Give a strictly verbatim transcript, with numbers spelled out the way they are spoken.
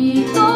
y todo.